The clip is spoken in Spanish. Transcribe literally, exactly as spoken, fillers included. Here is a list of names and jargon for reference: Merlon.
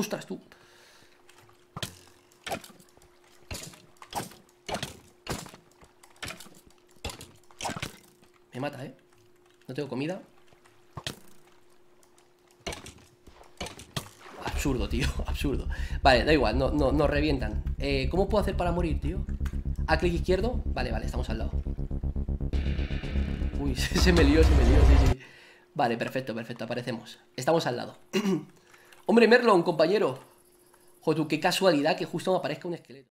¡Ostras, tú! Me mata, ¿eh? No tengo comida. Absurdo, tío, absurdo. Vale, da igual, no, no, nos revientan. eh, ¿Cómo puedo hacer para morir, tío? ¿A clic izquierdo? Vale, vale, estamos al lado. Uy, se me lió, se me lió, sí, sí. Vale, perfecto, perfecto, aparecemos. Estamos al lado. Hombre, Merlon, compañero. Joder, qué casualidad que justo me aparezca un esqueleto.